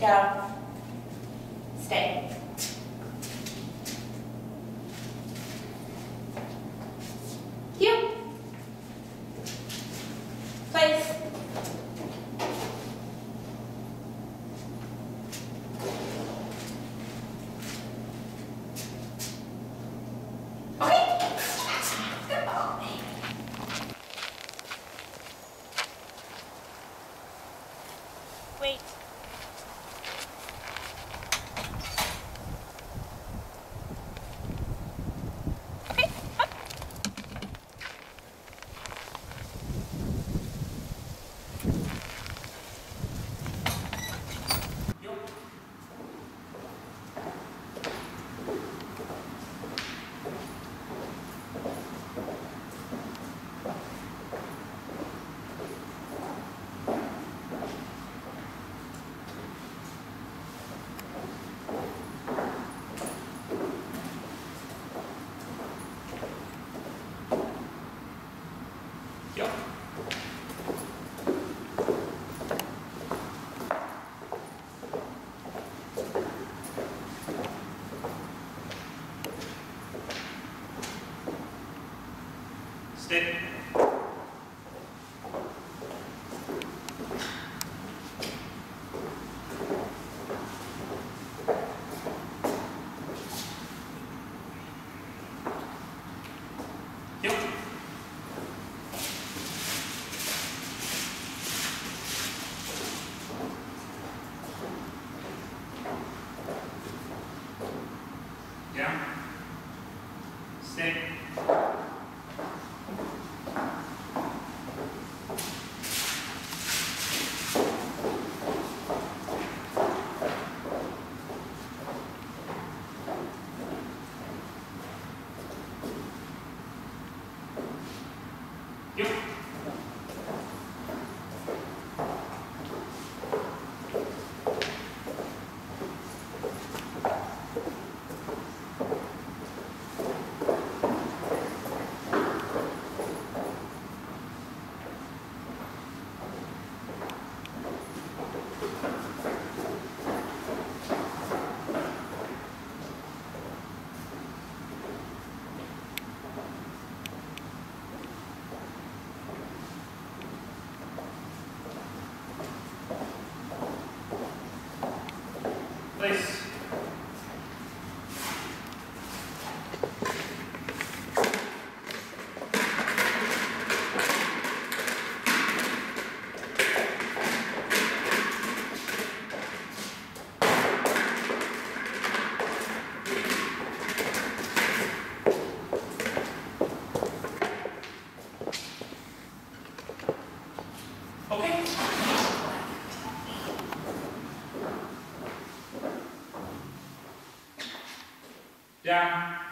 down, stay. Here, place. Wait. Okay, up. Yep. Yep. Stay. Yep. Down, stay, yep. Place. Okay. Down.